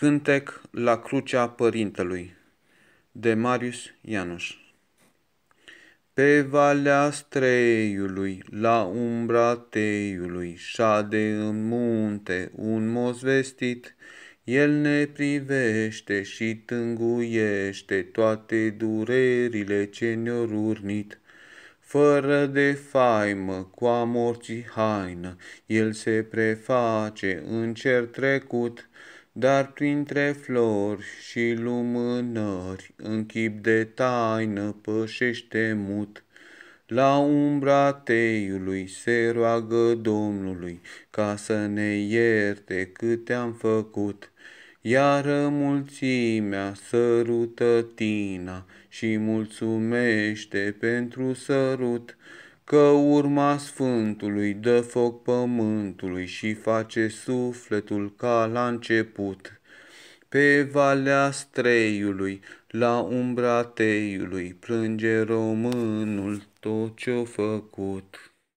Cântec la crucea părintelui, de Marius Ianuș. Pe valea Streiului, la umbra teiului, șade în munte un moș vestit. El ne privește și tânguiește toate durerile ce ne-au urnit. Fără de faimă, cu amorții haină, el se preface în cer trecut, dar printre flori și lumânări, în chip de taină pășește mut. La umbra teiului se roagă Domnului, ca să ne ierte câte am făcut. Iară mulțimea sărută tina și mulțumește pentru sărut, că urma Sfântului dă foc pământului și face sufletul ca la început. Pe valea Streiului, la umbra teiului, plânge românul tot ce-a făcut.